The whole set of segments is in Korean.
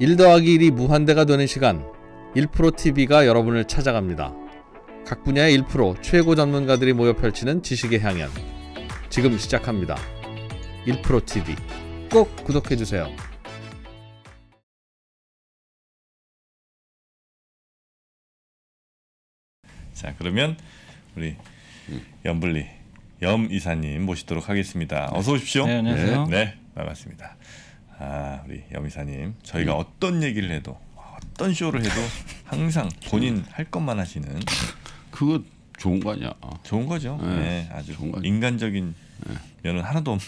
1 더하기 1이 무한대가 되는 시간, 1프로TV가 여러분을 찾아갑니다. 각 분야의 1프로 최고 전문가들이 모여 펼치는 지식의 향연, 지금 시작합니다. 1프로TV 꼭 구독해주세요. 자, 그러면 우리 염블리 염 이사님 모시도록 하겠습니다. 어서 오십시오. 네, 안녕하세요. 네, 반갑습니다. 아, 우리 염 이사님, 저희가 어떤 얘기를 해도 어떤 쇼를 해도 항상 본인 할 것만 하시는. 그거 좋은 거 아니야? 좋은 거죠. 네, 네, 아주 좋은 인간적인 면은 하나도 없는.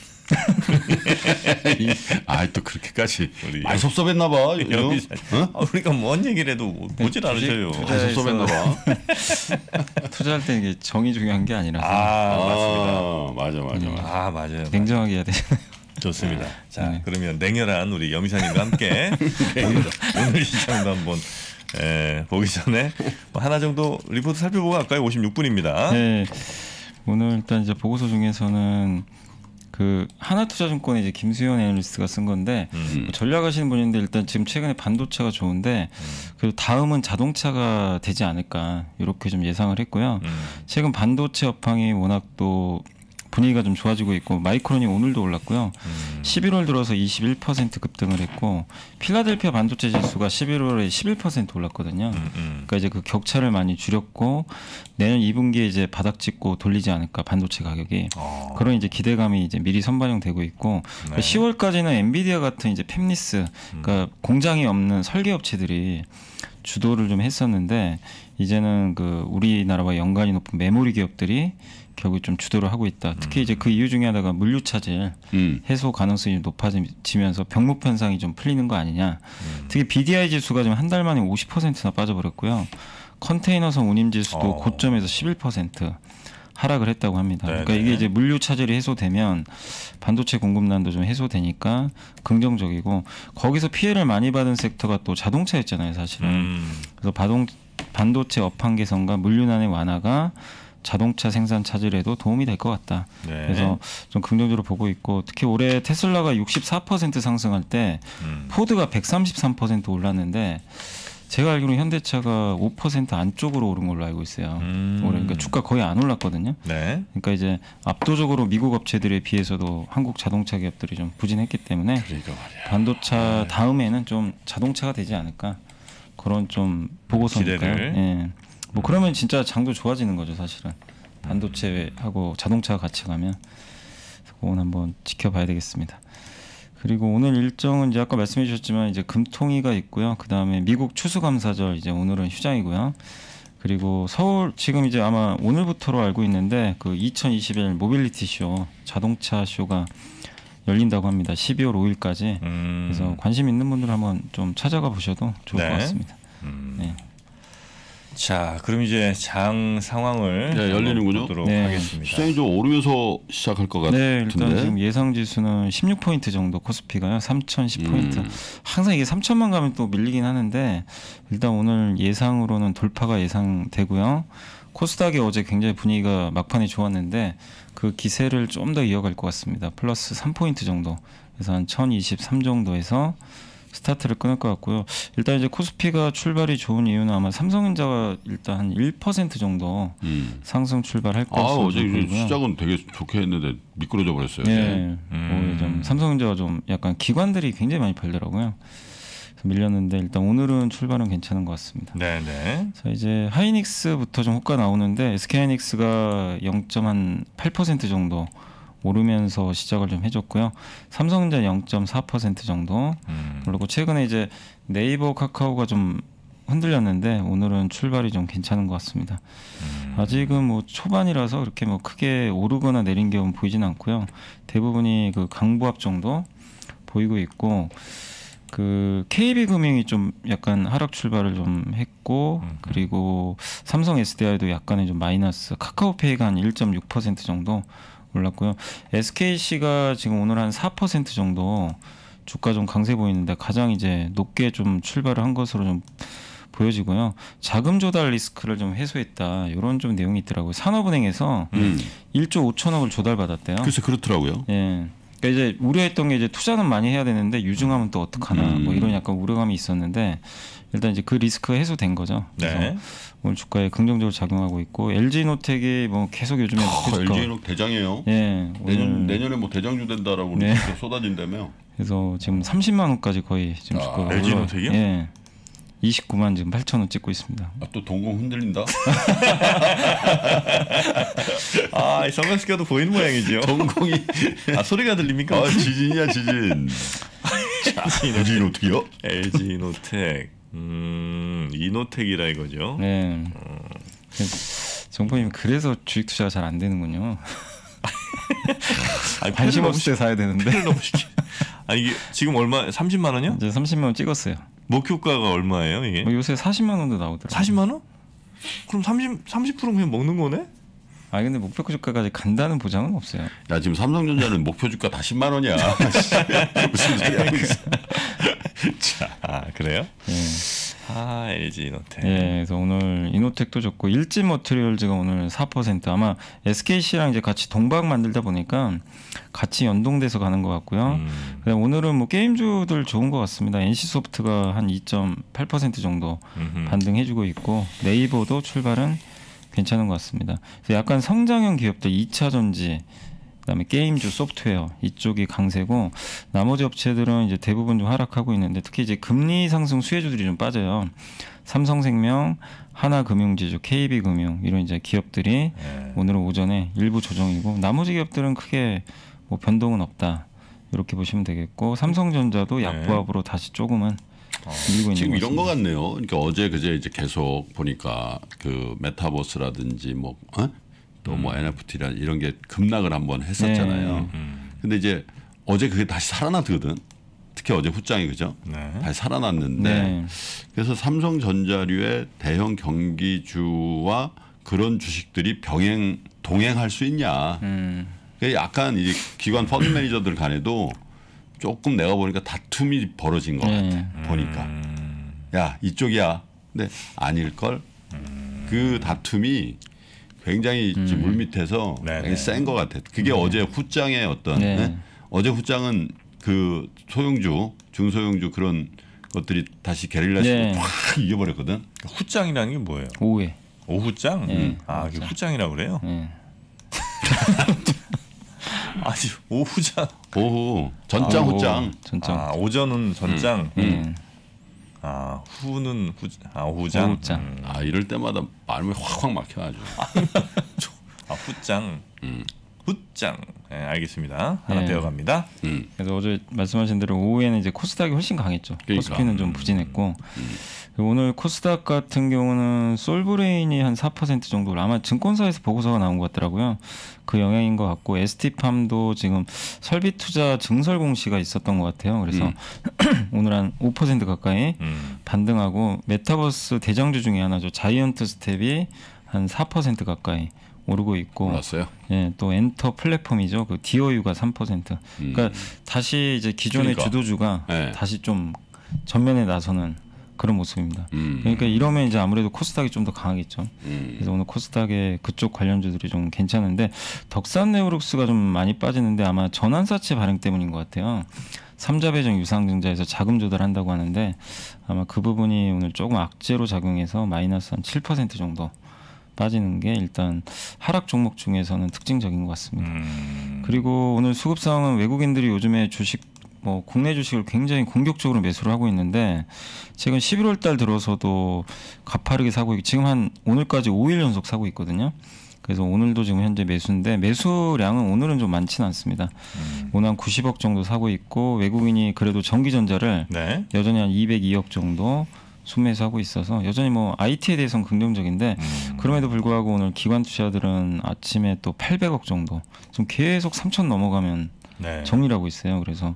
아, 또 그렇게까지 많이 섭섭했나 봐. 염 이사님, 우리가 뭔 얘기를 해도 보질 않으셔요. 섭섭했나 봐. 투자할 때 이게 정이 중요한 게 아니라서. 아, 맞습니다. 맞아요. 냉정하게 해야 되잖아요. 좋습니다. 자, 그러면 냉혈한 우리 염 이사님과 함께 오늘 시장도 한번 보기 전에 하나 정도 리포트 살펴보고 갈까요? 56분입니다. 네, 오늘 일단 이제 보고서 중에서는 그 하나투자증권의 이제 김수현 애널리스트가 쓴 건데, 전략하시는 분인데 일단 지금 최근에 반도체가 좋은데 그래도 다음은 자동차가 되지 않을까 이렇게 좀 예상을 했고요. 최근 반도체 업황이 워낙 또 분위기가 좀 좋아지고 있고, 마이크론이 오늘도 올랐고요. 11월 들어서 21% 급등을 했고, 필라델피아 반도체 지수가 11월에 11% 올랐거든요. 그러니까 이제 그 격차를 많이 줄였고, 내년 2분기에 이제 바닥 찍고 돌리지 않을까, 반도체 가격이. 그런 이제 기대감이 이제 미리 선반영되고 있고, 네. 10월까지는 엔비디아 같은 이제 팹리스, 그러니까 공장이 없는 설계업체들이 주도를 좀 했었는데, 이제는 그 우리나라와 연관이 높은 메모리 기업들이 결국 좀 주도를 하고 있다. 특히 이제 그 이유 중에 하나가 물류 차질 해소 가능성이 높아지면서 병목 현상이 좀 풀리는 거 아니냐. 특히 BDI 지수가 지금 한 달 만에 50%나 빠져버렸고요. 컨테이너선 운임 지수도 고점에서 11% 하락을 했다고 합니다. 네네. 그러니까 이게 이제 물류 차질이 해소되면 반도체 공급난도 좀 해소되니까 긍정적이고, 거기서 피해를 많이 받은 섹터가 또 자동차였잖아요, 사실은. 그래서 반도체 업황 개선과 물류난의 완화가 자동차 생산 차질에도 도움이 될 것 같다. 네. 그래서 좀 긍정적으로 보고 있고, 특히 올해 테슬라가 64% 상승할 때 포드가 133% 올랐는데, 제가 알기로는 현대차가 5% 안쪽으로 오른 걸로 알고 있어요. 올해. 그러니까 주가 거의 안 올랐거든요. 네. 그러니까 이제 압도적으로 미국 업체들에 비해서도 한국 자동차 기업들이 좀 부진했기 때문에 반도차 다음에는 좀 자동차가 되지 않을까, 그런 좀 보고서니까요. 예. 뭐 그러면 진짜 장도 좋아지는 거죠, 사실은. 반도체하고 자동차가 같이 가면. 그건 한번 지켜봐야 되겠습니다. 그리고 오늘 일정은 이제 아까 말씀해 주셨지만 이제 금통위가 있고요. 그 다음에 미국 추수감사절, 이제 오늘은 휴장이고요. 그리고 서울 지금 이제 아마 오늘부터로 알고 있는데 그 2021 모빌리티 쇼, 자동차 쇼가 열린다고 합니다. 12월 5일까지. 그래서 관심 있는 분들 한번 좀 찾아가 보셔도 좋을 것 같습니다. 네. 자, 그럼 이제 장 상황을 열리는군요. 보도록 하겠습니다. 시장이 좀 오르면서 시작할 것 같은데. 네, 일단 지금 예상 지수는 16포인트 정도, 코스피가요. 3010포인트. 항상 이게 3000만 가면 또 밀리긴 하는데, 일단 오늘 예상으로는 돌파가 예상되고요. 코스닥이 어제 굉장히 분위기가 막판에 좋았는데 그 기세를 좀 더 이어갈 것 같습니다. 플러스 3포인트 정도. 그래서 한 1023 정도에서 스타트를 끊을 것 같고요. 일단 이제 코스피가 출발이 좋은 이유는 아마 삼성전자가 일단 한 1% 정도 상승 출발할 것 같습니다. 아, 어제 시작은 되게 좋게 했는데 미끄러져 버렸어요. 네, 좀 삼성전자가 좀 약간 기관들이 굉장히 많이 팔더라고요. 밀렸는데 일단 오늘은 출발은 괜찮은 것 같습니다. 네네. 자, 이제 하이닉스부터 좀 호가 나오는데, SK하이닉스가 0.8% 정도 오르면서 시작을 좀 해줬고요. 삼성전자 0.4% 정도. 그리고 최근에 이제 네이버, 카카오가 좀 흔들렸는데 오늘은 출발이 좀 괜찮은 것 같습니다. 아직은 뭐 초반이라서 그렇게 뭐 크게 오르거나 내린 경우는 보이진 않고요. 대부분이 그 강보합 정도 보이고 있고, 그 KB금융이 좀 약간 하락 출발을 좀 했고, 그리고 삼성 SDI도 약간의 좀 마이너스, 카카오페이가 한 1.6% 정도 올랐고요. SKC가 지금 오늘 한 4% 정도 주가 좀 강세 보이는데, 가장 이제 높게 좀 출발을 한 것으로 좀 보여지고요. 자금 조달 리스크를 좀 해소했다, 이런 좀 내용이 있더라고요. 산업은행에서 1조 5천억을 조달받았대요. 글쎄, 그렇더라고요. 예. 그러니까 이제 우려했던 게 이제 투자는 많이 해야 되는데 유증하면 또 어떡하나 뭐 이런 약간 우려감이 있었는데 일단 이제 그 리스크가 해소된 거죠. 그래서 네. 오늘 주가에 긍정적으로 작용하고 있고 LG이노텍이 뭐 계속 요즘에 LG이노텍 대장이에요. 예, 내년에 뭐 대장주 된다라고 네. 쏟아진다며. 그래서 지금 30만 원까지 거의 지금 주가가 LG이노텍이요? 예. 29만 지금 8,000원 찍고 있습니다. 아, 또 동공 흔들린다. 아, 성형시켜도 보이는 모양이죠. 동공이 아, 소리가 들립니까? 아, 지진이야 지진. LG이노텍이요? LG이노텍. 이노텍이라 이거죠. 네. 정보님 그래서 주식 투자가 잘 안 되는군요. 아니, 관심 없을 때 사야 되는데. 아, 이게 지금 얼마? 30만 원이요? 이제 30만 원 찍었어요. 목표가가 얼마예요 이게? 요새 40만 원도 나오더라고요. 40만 원? 그럼 30%는 그냥 먹는 거네? 아 근데 목표 주가까지 간다는 보장은 없어요. 야 지금 삼성전자는 목표 주가 다 10만 원이야. 무슨 소리 하고 있어? 자, 아, 그래요? 네. 아 LG이노텍. 예, 그래서 오늘 이노텍도 좋고 일지머트리얼즈가 오늘 4% 아마 SKC랑 이제 같이 동박 만들다 보니까 같이 연동돼서 가는 것 같고요. 그다음 오늘은 뭐 게임주들 좋은 것 같습니다. NC소프트가 한 2.8% 정도 반등해주고 있고 네이버도 출발은 괜찮은 것 같습니다. 그래서 약간 성장형 기업들 2차전지 그다음에 게임주 소프트웨어 이쪽이 강세고 나머지 업체들은 이제 대부분 좀 하락하고 있는데 특히 이제 금리 상승 수혜주들이 좀 빠져요. 삼성생명, 하나금융지주, KB금융 이런 이제 기업들이 네. 오늘 오전에 일부 조정이고 나머지 기업들은 크게 뭐 변동은 없다 이렇게 보시면 되겠고 삼성전자도 약보합으로 네. 다시 조금은 밀고 있는 지금 것 이런 것 같네요. 그러니까 어제 그제 이제 계속 보니까 그 메타버스라든지 뭐 어? 또 뭐 NFT라 이런 게 급락을 한번 했었잖아요. 네. 근데 이제 어제 그게 다시 살아났거든. 특히 어제 후장이 그죠? 네. 다시 살아났는데 네. 그래서 삼성전자류의 대형 경기주와 그런 주식들이 병행 동행할 수 있냐? 그러니까 약간 이 기관 펀드 매니저들 간에도 조금 내가 보니까 다툼이 벌어진 것 같아. 보니까 야 이쪽이야. 근데 아닐 걸. 그 다툼이 굉장히 물밑에서 센 것 같아. 그게 어제 후장의 어떤 네. 네? 어제 후장은 그 소형주, 중소형주 그런 것들이 다시 게릴라식으로 네. 확 이겨버렸거든. 후장이라는 게 뭐예요? 오후에. 오후장? 네. 아, 그게 후장이라고 그래요? 네. 아니, 오후장. 오후. 전장 아, 후장. 전장. 아, 오전은 전장. 아 후는 후장. 아 이럴 때마다 마음이 확확 막혀 아주. 아 후장. 후장. 네, 알겠습니다. 하나 네. 떼어갑니다. 그래서 어제 말씀하신 대로 오후에는 이제 코스닥이 훨씬 강했죠. 그러니까. 코스피는 좀 부진했고 오늘 코스닥 같은 경우는 솔브레인이 한 4% 정도 아마 증권사에서 보고서가 나온 것 같더라고요. 그 영향인 것 같고 ST팜도 지금 설비투자 증설 공시가 있었던 것 같아요. 그래서 오늘 한 5% 가까이 반등하고 메타버스 대장주 중에 하나죠. 자이언트 스텝이 한 4% 가까이 오르고 있고 올랐어요. 예, 또 엔터 플랫폼이죠. 그 DOU가 3%. 그러니까 다시 이제 기존의 그러니까. 주도주가 네. 다시 좀 전면에 나서는 그런 모습입니다. 그러니까 이러면 이제 아무래도 코스닥이 좀 더 강하겠죠. 그래서 오늘 코스닥의 그쪽 관련주들이 좀 괜찮은데 덕산네오룩스가 좀 많이 빠지는데 아마 전환사채 발행 때문인 것 같아요. 삼자배정 유상증자에서 자금 조달한다고 하는데 아마 그 부분이 오늘 조금 악재로 작용해서 마이너스 한 7% 정도 빠지는 게 일단 하락 종목 중에서는 특징적인 것 같습니다. 그리고 오늘 수급 상황은 외국인들이 요즘에 주식 뭐 국내 주식을 굉장히 공격적으로 매수를 하고 있는데 최근 11월 달 들어서도 가파르게 사고 있고 지금 한 오늘까지 5일 연속 사고 있거든요. 그래서 오늘도 지금 현재 매수인데 매수량은 오늘은 좀 많지는 않습니다. 오늘 한 90억 정도 사고 있고 외국인이 그래도 전기전자를 네. 여전히 한 202억 정도 순매수하고 있어서 여전히 뭐 IT에 대해서는 긍정적인데 그럼에도 불구하고 오늘 기관 투자들은 아침에 또 800억 정도 좀 계속 3천 넘어가면 네. 정리를 하고 있어요. 그래서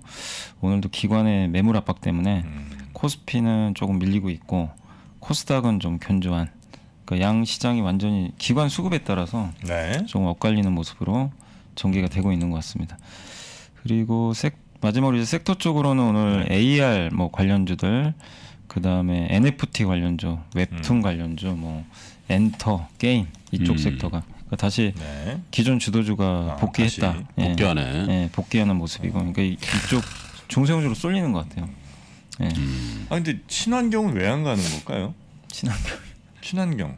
오늘도 기관의 매물 압박 때문에 코스피는 조금 밀리고 있고 코스닥은 좀 견조한 그러니까 양 시장이 완전히 기관 수급에 따라서 네. 좀 엇갈리는 모습으로 전개가 되고 있는 것 같습니다. 그리고 마지막으로 이제 섹터 쪽으로는 오늘 네. AR 뭐 관련주들 그 다음에 NFT 관련주, 웹툰 관련주, 뭐 엔터, 게임 이쪽 섹터가 다시 네. 기존 주도주가 복귀했다. 예. 복귀하네. 예. 복귀하는 모습이고, 그러니까 이쪽 중소형주로 쏠리는 것 같아요. 예. 아 근데 친환경은 왜 안 가는 걸까요? 친환경.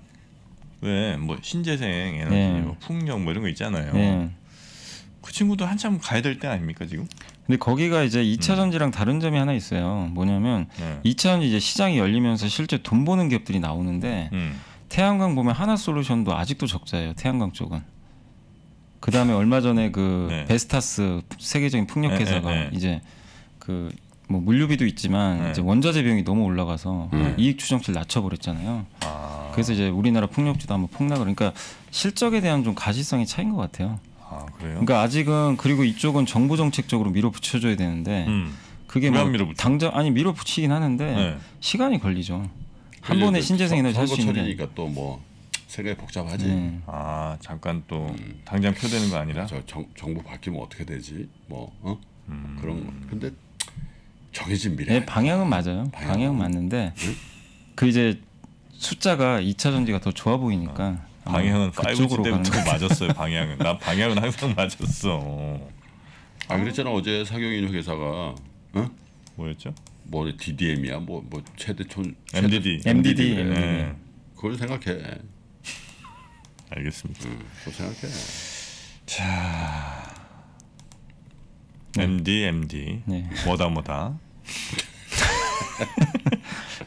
왜 뭐 신재생 에너지, 예. 뭐 풍력 뭐 이런 거 있잖아요. 예. 그 친구도 한참 가야 될 때 아닙니까 지금? 근데 거기가 이제 2차 전지랑 다른 점이 하나 있어요. 뭐냐면 2차 전지 이제 시장이 열리면서 실제 돈 버는 기업들이 나오는데 태양광 보면 하나솔루션도 아직도 적자예요. 태양광 쪽은. 그 다음에 얼마 전에 그 네. 베스타스 세계적인 풍력회사가 이제 그 뭐 물류비도 있지만 이제 원자재 비용이 너무 올라가서 이익 추정치를 낮춰버렸잖아요. 아. 그래서 이제 우리나라 풍력주도 한번 폭락을. 그러니까 실적에 대한 좀 가시성이 차인 것 같아요. 아, 그래요? 그러니까 아직은 그리고 이쪽은 정부 정책적으로 밀어붙여줘야 되는데 그게 뭐 당장 아니 밀어붙이긴 하는데 시간이 걸리죠. 한 번에 신재생 에너지 할 수 있는 처리니까 또 뭐 세계 복잡하지. 아 잠깐 또 당장 표되는 거 아니라 저 정부 바뀌면 어떻게 되지 뭐 어? 그런 거. 근데 정해진 미래. 네, 방향은 맞아요. 방향은 맞는데 그 이제 숫자가 2차 전지가 더 좋아 보이니까. 방향은 5G 때부터 맞았어요. 방향은. 난 방향은 항상 맞았어. 아 그랬잖아 어제 사경인 회사가 응? 뭐였죠? 뭐 DDM이야 뭐 최대촌 MDD. 네. 그걸 생각해. 알겠습니다. 그걸 생각해. 자 MD 네. 뭐다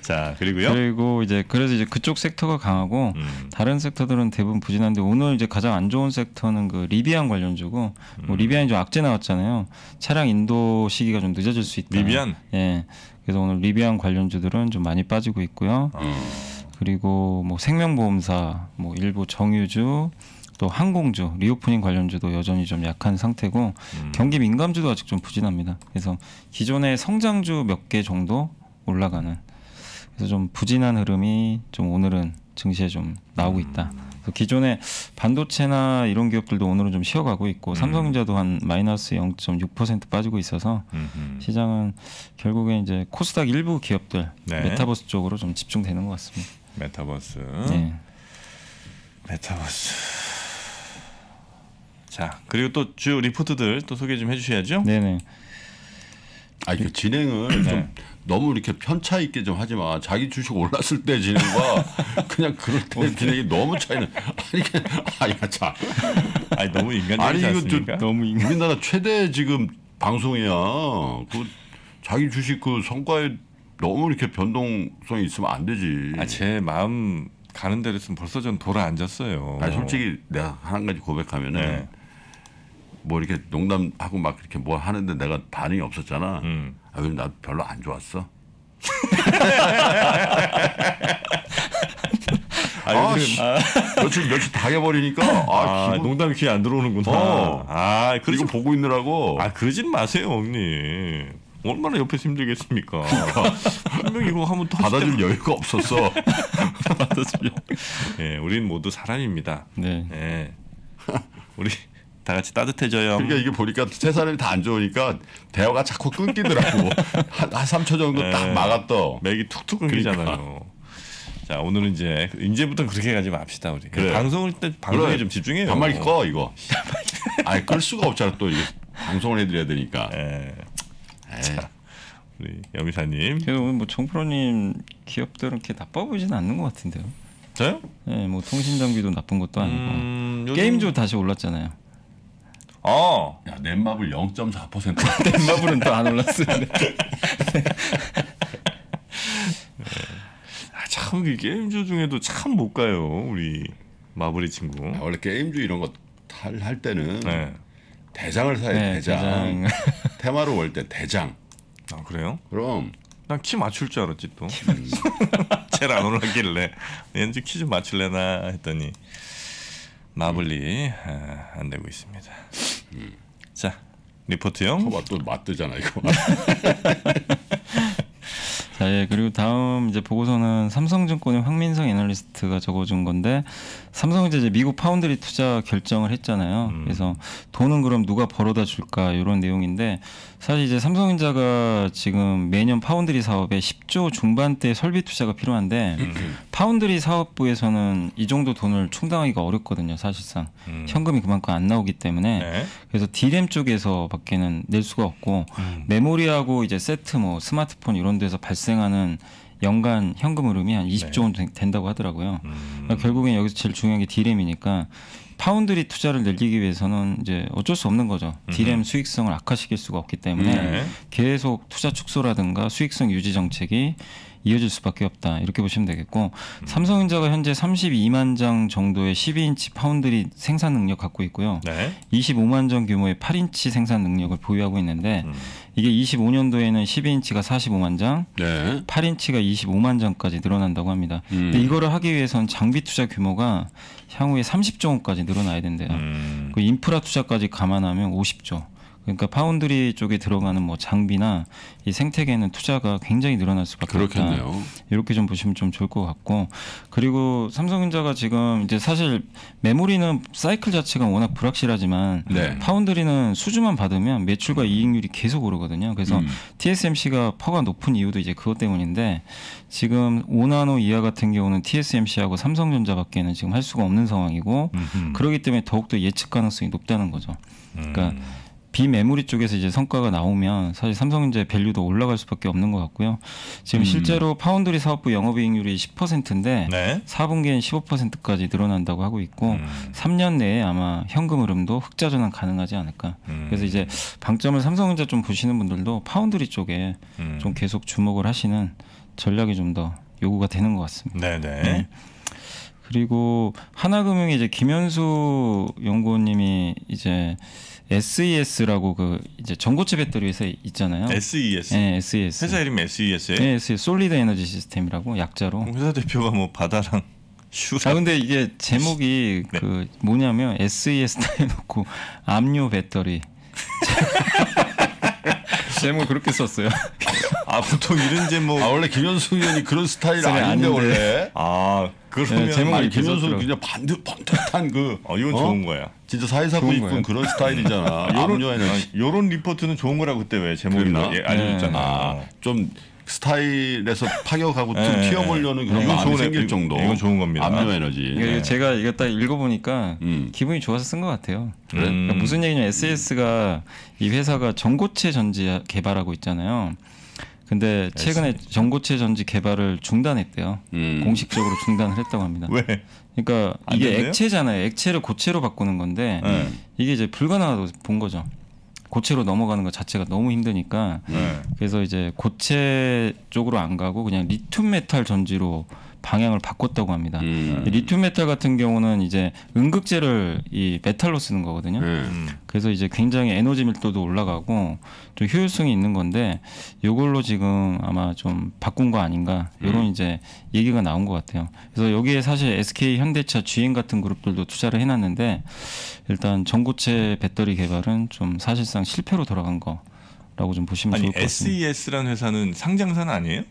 자 그리고요. 그리고 이제 그래서 이제 그쪽 섹터가 강하고 다른 섹터들은 대부분 부진한데 오늘 이제 가장 안 좋은 섹터는 그 리비안 관련주고 뭐 리비안이 좀 악재 나왔잖아요. 차량 인도 시기가 좀 늦어질 수 있다. 리비안. 예. 그래서 오늘 리비안 관련주들은 좀 많이 빠지고 있고요. 그리고 뭐 생명보험사, 뭐 일부 정유주, 또 항공주, 리오프닝 관련주도 여전히 좀 약한 상태고 경기 민감주도 아직 좀 부진합니다. 그래서 기존의 성장주 몇 개 정도 올라가는. 그래서 좀 부진한 흐름이 좀 오늘은 증시에 좀 나오고 있다. 그래서 기존의 반도체나 이런 기업들도 오늘은 좀 쉬어가고 있고 삼성전자도 한 마이너스 0.6% 빠지고 있어서 시장은 결국에 이제 코스닥 일부 기업들 네. 메타버스 쪽으로 좀 집중되는 것 같습니다. 메타버스. 자 그리고 또 주요 리포트들 또 소개 좀 해주셔야죠. 네네. 아 이거 진행을 네. 좀 너무 이렇게 편차 있게 좀 하지 마. 자기 주식 올랐을 때 진행과 그냥 그럴 때 진행이 너무 차이는. 아니 아니야 자. 아니 너무 인간적이지 않습니까? 아니 이거 너무 인간. 우리나라 최대 지금 방송이야. 그 자기 주식 그 성과에 너무 이렇게 변동성이 있으면 안 되지. 아 제 마음 가는 대로 있으면 벌써 전 돌아앉았어요. 아니 솔직히 내가 한 가지 고백하면은. 네. 뭐 이렇게 농담하고 막 이렇게 뭐 하는데 내가 반응이 없었잖아. 아, 그럼 나 별로 안 좋았어. 아, 씨. 며칠 당해버리니까. 아, 농담이 귀에 안 들어오는구나. 아, 그리고 보고 있느라고. 아, 그러진 마세요, 형님. 얼마나 옆에서 힘들겠습니까. 분명히 이거 하면 받아줄 여유가 없었어. 예, 우린 모두 사람입니다. 네. 예. 우리. 다 같이 따뜻해져요. 그러니까 이게 보니까 세 사람이 다 안 좋으니까 대화가 자꾸 끊기더라고. 한 3초 정도 네. 딱 막았어. 맥이 툭툭 끊기잖아요. 그러니까. 자 오늘은 이제부터 그렇게 가지 맙시다 우리. 그래. 방송을 때 방송에 그래. 좀 집중해요. 반말이 꺼 이거. 아니 끌 수가 없잖아 또 이게 방송을 해드려야 되니까. 자 우리 염 이사님. 그래도 오늘 뭐 정프로님 기업들은 이렇게 나빠 보이진 않는 것 같은데요. 저요? 네, 뭐 통신 장비도 나쁜 것도 아니고 요즘... 게임주 다시 올랐잖아요. 어. 야, 넷마블 0.4%. 넷마블은 또 안 올랐습니다. 아, 참 게임주 중에도 참 못 가요 우리 마블이 친구. 야, 원래 게임주 이런 거 할 때는 네. 대장을 사야 네, 대장. 테마로 올 때 대장. 아 그래요? 그럼. 난 키 맞출 줄 알았지 또. 제일 안 올랐길래 왠지 키 좀 맞출래나 했더니. 마블리 안 되고 있습니다. 자 리포트형. 또 맞뜨잖아 이거. 자, 예, 그리고 다음 이제 보고서는 삼성증권의 황민성 애널리스트가 적어준 건데 삼성전자 이제 미국 파운드리 투자 결정을 했잖아요. 그래서 돈은 그럼 누가 벌어다 줄까 이런 내용인데 사실 이제 삼성전자가 지금 매년 파운드리 사업에 10조 중반대 설비 투자가 필요한데 파운드리 사업부에서는 이 정도 돈을 충당하기가 어렵거든요. 사실상 현금이 그만큼 안 나오기 때문에 네. 그래서 D램 쪽에서밖에는 낼 수가 없고 메모리하고 이제 세트 뭐 스마트폰 이런 데서 발생하는 연간 현금 흐름이 한 20조 원 된다고 하더라고요. 그러니까 결국엔 여기서 제일 중요한 게 D램이니까 파운드리 투자를 늘리기 위해서는 이제 어쩔 수 없는 거죠. D램 수익성을 악화시킬 수가 없기 때문에 계속 투자 축소라든가 수익성 유지 정책이 이어질 수밖에 없다. 이렇게 보시면 되겠고 삼성전자가 현재 32만 장 정도의 12인치 파운드리 생산 능력 갖고 있고요. 네. 25만 장 규모의 8인치 생산 능력을 보유하고 있는데 이게 25년도에는 12인치가 45만 장, 네. 8인치가 25만 장까지 늘어난다고 합니다. 근데 이거를 하기 위해선 장비 투자 규모가 향후에 30조 원까지 늘어나야 된대요. 그 인프라 투자까지 감안하면 50조. 그러니까 파운드리 쪽에 들어가는 뭐 장비나 이 생태계는 투자가 굉장히 늘어날 수밖에 없다. 이렇게 좀 보시면 좀 좋을 것 같고 그리고 삼성전자가 지금 이제 사실 메모리는 사이클 자체가 워낙 불확실하지만 네. 파운드리는 수주만 받으면 매출과 이익률이 계속 오르거든요. 그래서 TSMC가 파가 높은 이유도 이제 그것 때문인데 지금 5나노 이하 같은 경우는 TSMC하고 삼성전자밖에는 지금 할 수가 없는 상황이고 그렇기 때문에 더욱더 예측 가능성이 높다는 거죠. 그러니까 비메모리 쪽에서 이제 성과가 나오면 사실 삼성전자의 밸류도 올라갈 수밖에 없는 것 같고요. 지금 실제로 파운드리 사업부 영업이익률이 10%인데 네? 4분기엔 15%까지 늘어난다고 하고 있고 3년 내에 아마 현금 흐름도 흑자 전환 가능하지 않을까. 그래서 이제 방점을 삼성전자 좀 보시는 분들도 파운드리 쪽에 좀 계속 주목을 하시는 전략이 좀 더 요구가 되는 것 같습니다. 네네. 네. 그리고 하나금융의 이제 김현수 연구원님이 이제 SES라고 그 이제 전고체 배터리 회사 있잖아요. SES. 네, SES. 회사 이름이 SES예요? 네, SES. 솔리드 에너지 시스템이라고 약자로. 회사 대표가 뭐 바다랑 슈라. 아 근데 이게 제목이 네. 그 뭐냐면 SES 해놓고 압류 배터리. 제목 그렇게 썼어요. 아 보통 이런 제목. 아 원래 김현수 의원이 그런 스타일 아닌데 원래. 아. 그러면 네, 제목이 김현수 그냥 반듯한 그 이건 좋은 거야. 진짜 4249분 그런 스타일이잖아. 요런 리포트는 좋은 거라고 그때 왜 제목이나 예, 알려줬잖아. 좀 스타일에서 파격하고 네, 튀어보려는 그런 마음이 생길 정도. 이건 좋은 겁니다. 압류에너지. 네. 제가 이거 딱 읽어보니까 기분이 좋아서 쓴 것 같아요. 그래? 그러니까 무슨 얘기냐면 SES가 이 회사가 전고체 전지 개발하고 있잖아요. 근데 최근에 전고체 전지 개발을 중단했대요. 공식적으로 중단을 했다고 합니다. 왜? 그러니까 이게 됐네요? 액체잖아요. 액체를 고체로 바꾸는 건데 이게 이제 불가능하다고 본 거죠. 고체로 넘어가는 것 자체가 너무 힘드니까 그래서 이제 고체 쪽으로 안 가고 그냥 리튬 메탈 전지로 방향을 바꿨다고 합니다. 리튬 메탈 같은 경우는 이제 음극재를 이 메탈로 쓰는 거거든요. 그래서 이제 굉장히 에너지 밀도도 올라가고 좀 효율성이 있는 건데 이걸로 지금 아마 좀 바꾼 거 아닌가 이런 이제 얘기가 나온 것 같아요. 그래서 여기에 사실 SK 현대차, GM 같은 그룹들도 투자를 해놨는데 일단 전고체 배터리 개발은 좀 사실상 실패로 돌아간 거라고 좀 보시면 좋을 것 같습니다. SES라는 회사는 상장사는 아니에요?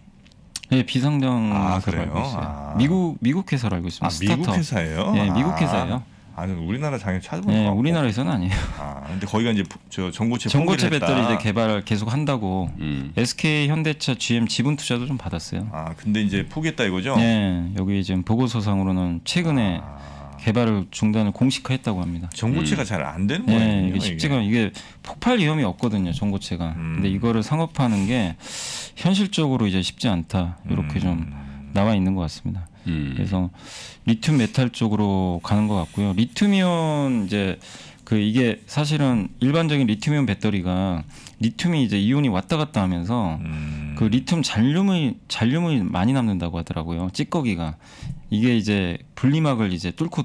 네, 비상장 회사로 알고 있어요. 미국 회사로 알고 있습니다. 아, 스타트업. 미국 회사예요? 네, 미국 회사예요. 아니 우리나라 장에 찾아보는 거. 네, 우리나라에서는 아니에요. 아, 근데 거기가 이제 저 전고체 배터리 이제 개발을 계속 한다고 SK 현대차, GM 지분 투자도 좀 받았어요. 아, 근데 이제 포기했다 이거죠? 네, 여기 지금 보고서상으로는 최근에 개발을 중단을 공식화했다고 합니다. 전고체가 잘 안 되는 거예요. 네, 이게 쉽지가 이게 폭발 위험이 없거든요. 전고체가. 근데 이거를 상업화하는 게 현실적으로 이제 쉽지 않다. 이렇게 좀 나와 있는 것 같습니다. 그래서 리튬 메탈 쪽으로 가는 것 같고요. 리튬이온 이제 그 이게 사실은 일반적인 리튬이온 배터리가 리튬이 이제 이온이 왔다 갔다 하면서 그 리튬 잔륨이 많이 남는다고 하더라고요. 찌꺼기가 이게 이제 분리막을 이제 뚫고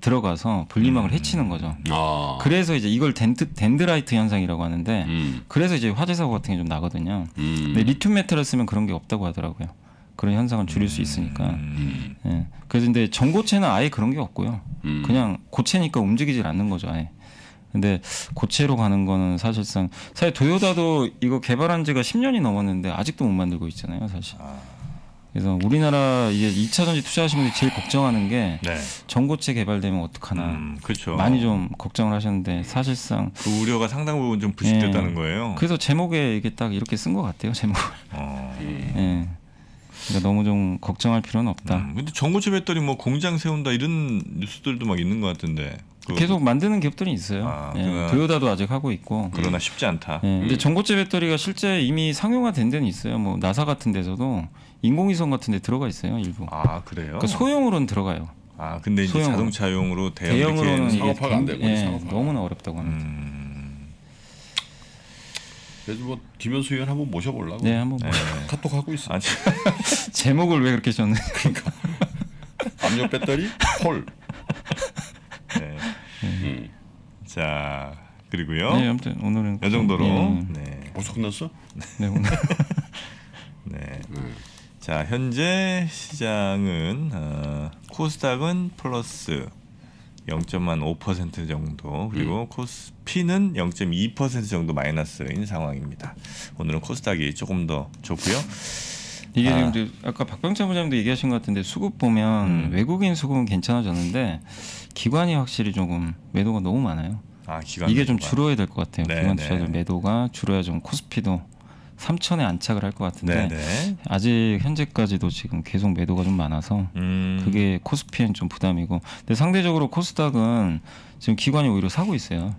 들어가서 분리막을 해치는 거죠. 그래서 이제 이걸 덴드라이트 현상이라고 하는데 그래서 이제 화재 사고 같은 게 좀 나거든요. 근데 리튬 메탈을 쓰면 그런 게 없다고 하더라고요. 그런 현상을 줄일 수 있으니까. 예. 그래서 근데 전고체는 아예 그런 게 없고요. 그냥 고체니까 움직이질 않는 거죠, 아예. 근데 고체로 가는 거는 사실 도요다도 이거 개발한 지가 10년이 넘었는데 아직도 못 만들고 있잖아요, 사실. 그래서 우리나라 이제 2차 전지 투자하시는 분들이 제일 걱정하는 게 네. 전고체 개발되면 어떡하나 그렇죠. 많이 좀 걱정을 하셨는데 사실상 그 우려가 상당 부분 좀 부식됐다는 예. 거예요. 그래서 제목에 이게 딱 이렇게 쓴 것 같아요, 제목을. 예. 그러니까 너무 좀 걱정할 필요는 없다. 근데 정부 지배했더니 뭐 공장 세운다 이런 뉴스들도 막 있는 것 같은데. 계속 만드는 기업들이 있어요. 예. 도요다도 아직 하고 있고. 그러나 쉽지 않다. 예. 근데 전고체 배터리가 실제 이미 상용화된 데는 있어요. 뭐 나사 같은 데서도 인공위성 같은 데 들어가 있어요, 일부. 아 그래요? 그러니까 소형으로는 들어가요. 아 근데 이제 소형으로. 자동차용으로 대형으로는 상업화가 안 되고. 예, 너무나 어렵다고 합니다. 그래서 뭐 김현수 의원 한번 모셔보려고. 네, 한번. 네. 카톡 하고 있어. 제목을 왜 그렇게 줬네. 그러니까 압력 배터리 콜. 네. 자 그리고요. 네, 아무튼 오늘은 이 정도로. 네. 벌써 끝났어? 네 오늘. 네. 자 현재 시장은 코스닥은 플러스 0.5% 정도, 그리고 코스피는 0.2% 정도 마이너스인 상황입니다. 오늘은 코스닥이 조금 더 좋고요. 이게 지금 아까 박병철 부장님도 얘기하신 것 같은데 수급 보면 외국인 수급은 괜찮아졌는데 기관이 확실히 조금 매도가 너무 많아요. 아, 기관 이게 매도가. 좀 줄어야 될 것 같아요. 네, 기관 투자들 네. 매도가 줄어야 좀 코스피도 3천에 안착을 할 것 같은데 네, 네. 아직 현재까지도 지금 계속 매도가 좀 많아서 그게 코스피엔 좀 부담이고, 근데 상대적으로 코스닥은 지금 기관이 오히려 사고 있어요.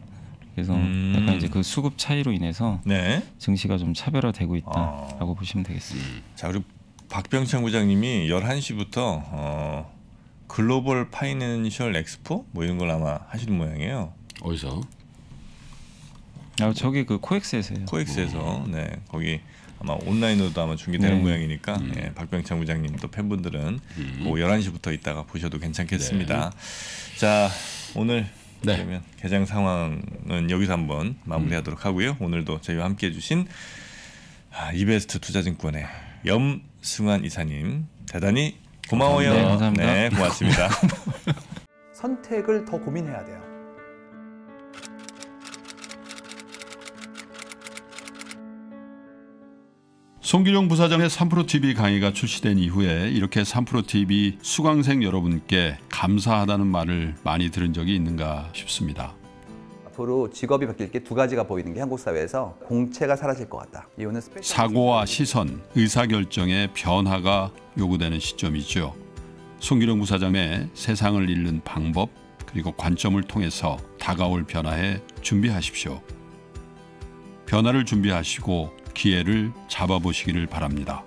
그래서 약간 이제 그 수급 차이로 인해서 네. 증시가 좀 차별화되고 있다라고 보시면 되겠습니다. 자, 그리고 박병창 부장님이 11시부터 글로벌 파이낸셜 엑스포 뭐 이런 걸 아마 하시는 모양이에요. 어디서? 아, 저기 그 코엑스에서요. 코엑스에서 네 거기 아마 온라인으로도 아마 중계되는 네. 모양이니까 예, 박병창 부장님도 팬분들은 뭐 11시부터 있다가 보셔도 괜찮겠습니다. 네. 자 오늘. 네. 그러면 개장 상황은 여기서 한번 마무리하도록 하고요. 오늘도 저희와 함께해 주신 이베스트 투자증권의 염승환 이사님 대단히 고마워요. 네, 감사합니다. 네, 고맙습니다. 선택을 더 고민해야 돼요. 송길영 부사장의 3프로TV 강의가 출시된 이후에 이렇게 3프로TV 수강생 여러분께 감사하다는 말을 많이 들은 적이 있는가 싶습니다. 앞으로 직업이 바뀔 게 두 가지가 보이는 게 한국 사회에서 공채가 사라질 것 같다. 이유는 사고와 시선, 의사결정의 변화가 요구되는 시점이죠. 송길영 부사장의 세상을 읽는 방법 그리고 관점을 통해서 다가올 변화에 준비하십시오. 변화를 준비하시고 기회를 잡아보시기를 바랍니다.